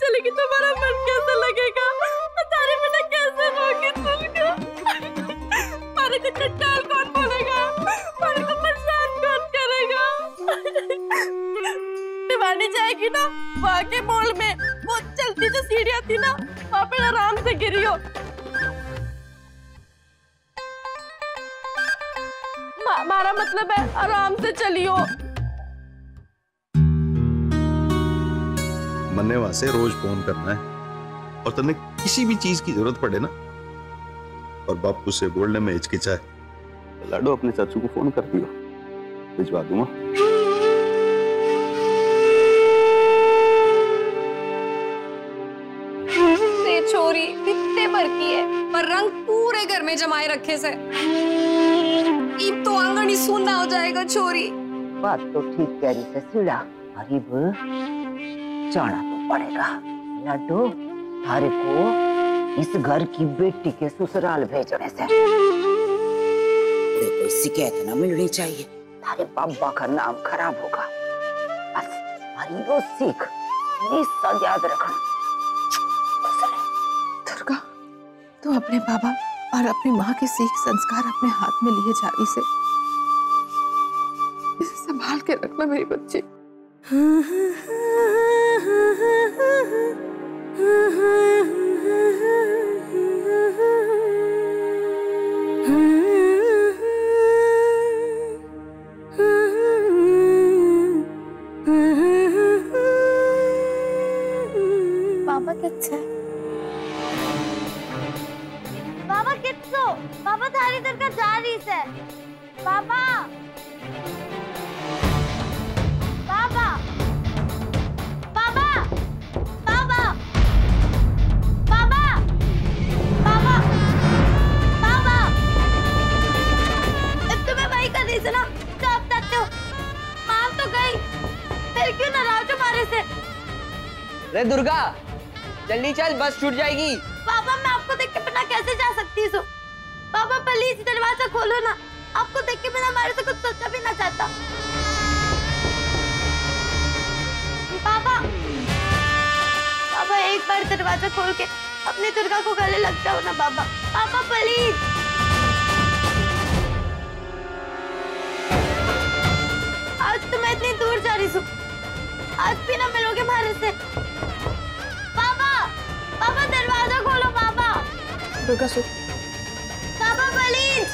चलेगी तो बड़ा मन कैसा लगेगा, तारे बिना कैसे रहोगे तुमको? पारे को चट्टान कौन बोलेगा, पारे को परेशान कौन करेगा? दिवानी जाएगी ना वहाँ के मॉल में, वो चलती जो सीढ़ियाँ थी ना वहाँ पे आराम से गिरी हो। हमारा मतलब है आराम से चलियो। मन्ने वासे रोज फोन करना है और तुम्हें किसी भी चीज की जरूरत पड़े ना, और बापू से बोलने में हिचकिचाए, लाडो अपने चाचू को फोन कर दियो, भिजवा दूंगा। ये छोरी कितने भर की है पर रंग पूरे घर में जमाए रखे से, ईब तो आंगन ही सूंधा हो जाएगा। छोरी बात तो ठीक कह रही ससुरा, अरे जाना तो पड़ेगा। लड्डू थारे को इस घर की बेटी के ससुराल भेजने से कोई शिकायत न मिलनी चाहिए, थारे बाबा का नाम खराब होगा। बस हमारी वो सीख याद रखना। दुर्गा, तू अपने बाबा और अपनी माँ के सीख संस्कार अपने हाथ में लिए जावी से इसे संभाल के रखना मेरी बच्ची। बाबा किच्छो, बाबा किच्छो, बाबा थारी तरफ जा रही से। बाबा, बाबा, बाबा, बाबा, बाबा, बाबा, बाबा। तुम्हें वही कर रही से ना, तो अब तक तो मां तो गई, फिर क्यों नाराज हो मारे से? अरे दुर्गा जल्दी चल, बस छूट जाएगी। बाबा मैं आपको देख के बिना कैसे जा सकती हूँ? बाबा प्लीज दरवाजा खोलो ना, आपको देख के बिना हमारे से कुछ सोचा भी ना चाहता। बाबा, बाबा एक बार दरवाजा खोल के अपनी दुर्गा को गले लग जाओ ना बाबा। बाबा प्लीज। आज तो मैं इतनी दूर जा रही हूँ, आज भी ना मिलोगे हमारे से। बाबा दरवाजा खोलो बाबा। दुर्गा सुन, बाबा प्लीज।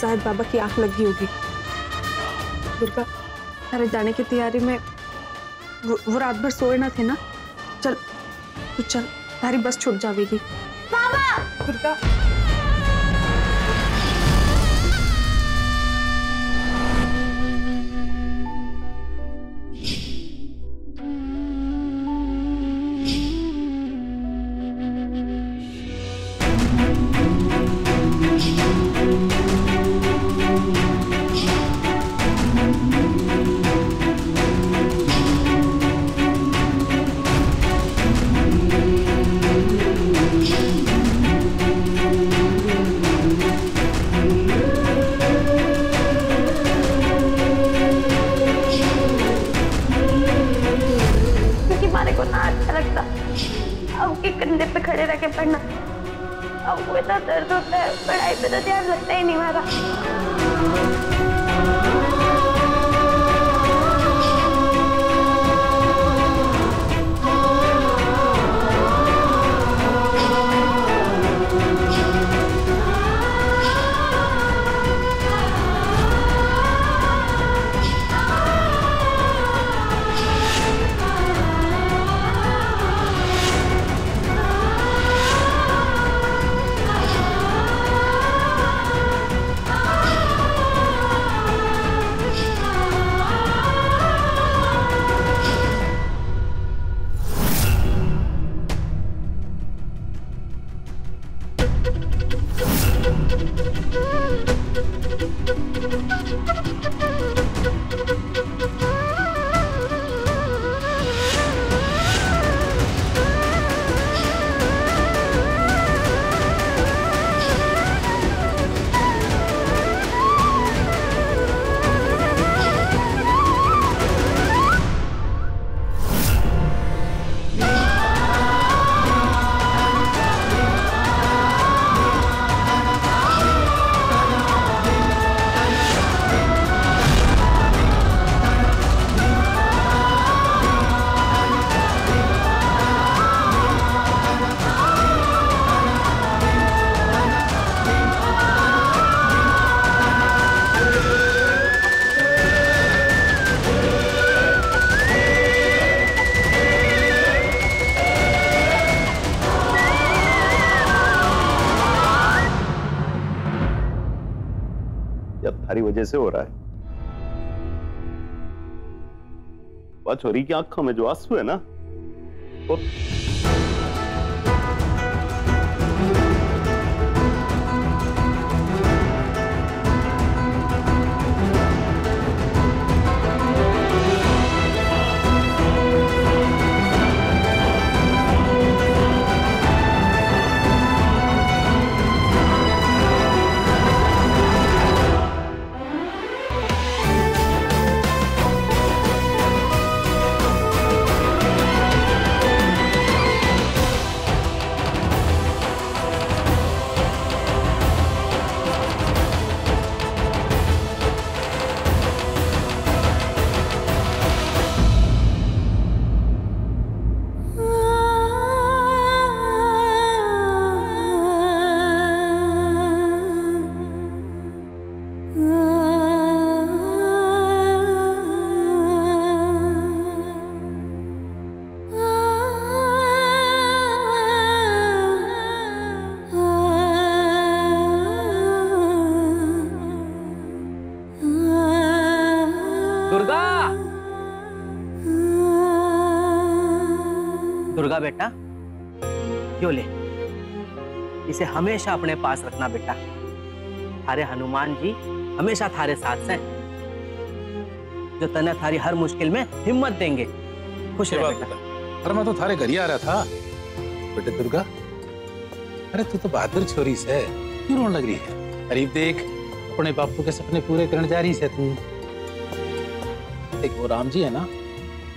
शायद बाबा की आंख लगी होगी। दुर्गा अरे जाने की तैयारी में वो रात भर सोए ना थे ना, चल तू चल, तारी बस छूट जाएगी। बाबा दुर्गा, पढ़ाई पे तो ध्यान लगता ही नहीं हमारा। या तुम्हारी वजह से हो रहा है। वह छोरी की आंखों में जो आंसू है ना, वो दुर्गा बेटा, क्यों ले, इसे हमेशा अपने पास रखना बेटा। थारे हनुमान जी हमेशा थारे साथ हैं, जो तने थारी हर मुश्किल में हिम्मत देंगे। खुश रह बेटा। अरे मैं तो थारे घर ही आ रहा था बेटे। दुर्गा, अरे तू तो बहादुर छोरी से, क्यों रोने लग रही है? अरे देख, अपने बापू के सपने पूरे करने जा रही है तू। वो राम जी है ना,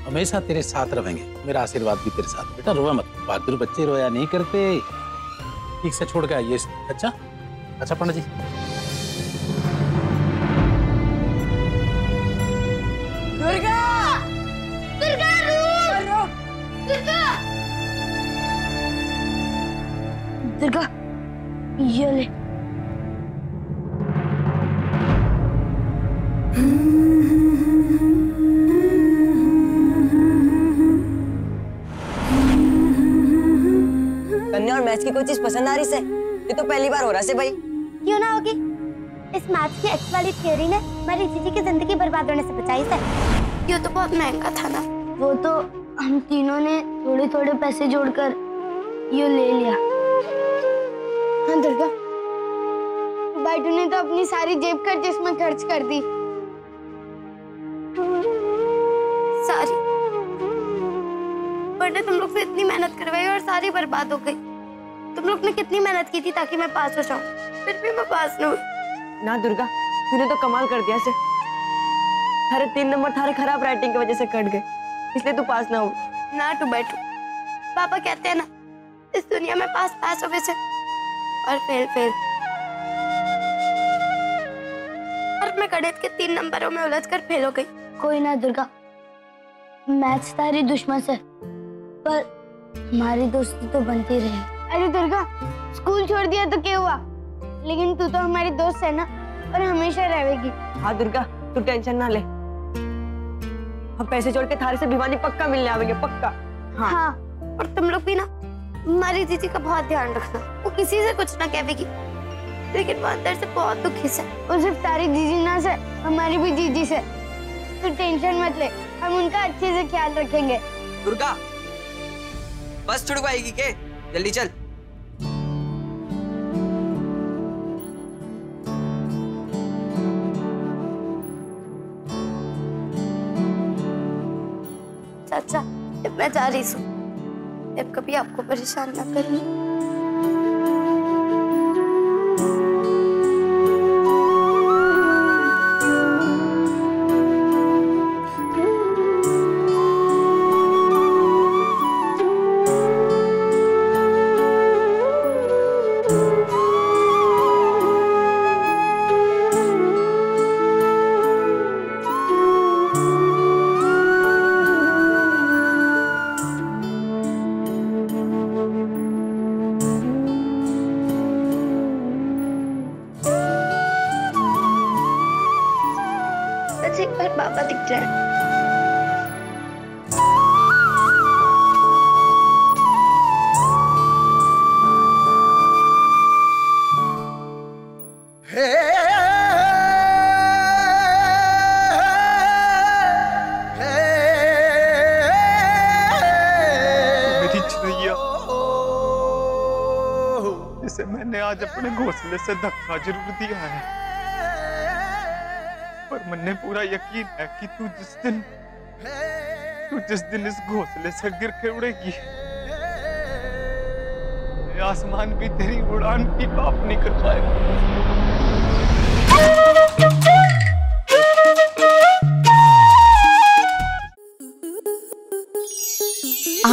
हमेशा तेरे साथ रहेंगे। मेरा आशीर्वाद भी तेरे साथ। बेटा रोवा मत, बहादुर बच्चे रोया नहीं करते। ठीक से छोड़ के आइए। अच्छा अच्छा पंडित जी। दुर्गा दुर्गा रो, दुर्गा दुर्गा ये ले। मैथ्स की कोई चीज पसंद आ रही से? ये तो पहली बार हो रहा से भाई। क्यों ना होगी, इस मैथ्स की एक्स वाली थ्योरी ने मेरी जीजी की जिंदगी बर्बाद होने से बचाई से। ये तो बहुत महंगा था ना। वो तो हम तीनों ने थोड़े थोड़े पैसे जोड़कर ये ले लिया। हाँ दुर्गा, बाइटू ने तो अपनी सारी जेब खर्च इसमें खर्च कर दी। सारी बर्थडे तुम लोग से इतनी मेहनत करवाई और सारी बर्बाद हो गई। तुम लोग ने कितनी मेहनत की थी ताकि मैं पास हो जाऊं, फिर भी मैं पास न हुई। ना दुर्गा, तूने तो कमाल कर दिया से। थारे 3 नंबर थारे खराब राइटिंग की वजह से कट गए, इसलिए तू पास ना हुई। ना तू बैठू, पापा कहते हैं ना, इस दुनिया में पास पास हो वैसे और फेल फेल। और मैं गणित के 3 नंबरों में उलझ कर फेल हो गई। कोई ना दुर्गा, मैथ्स तारी दुश्मन से, पर हमारी दोस्ती तो बनती रही। अरे दुर्गा, स्कूल छोड़ दिया तो क्या हुआ, लेकिन तू तो हमारी दोस्त है ना, और हमेशा रहेगी। हाँ दुर्गा, तू टेंशन ना ले। हम पैसे जोड़ के थारे से भिवानी पक्का मिलने आवेंगे, पक्का। हाँ। हाँ। और तुम लोग भी ना हमारी दीदी का बहुत ध्यान रखना, वो किसी से कुछ ना कहेगी, लेकिन वो अंदर से बहुत दुखी से। और सिर्फ तारी दीदी ना से, हमारी भी दीदी से। तू टेंशन मत ले, हम उनका अच्छे से ख्याल रखेंगे। दुर्गा बस छुड़वाएगी के, जल्दी चल। चाचा, अब मैं जा रही हूँ, अब कभी आपको परेशान ना करूँगी। एक बार बाबा दिख जाए। हे आज अपने घोंसले से धक्का जरूर दिया है, पर मुझे पूरा यकीन है कि तू जिस दिन इस घोंसले से गिर के उड़ेगी, आसमान भी तेरी उड़ान की माप नहीं कर पाएगा।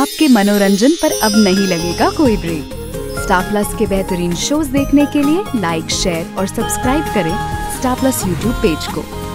आपके मनोरंजन पर अब नहीं लगेगा कोई ब्रेक। स्टार प्लस के बेहतरीन शोज देखने के लिए लाइक, शेयर और सब्सक्राइब करें स्टार प्लस यूट्यूब पेज को।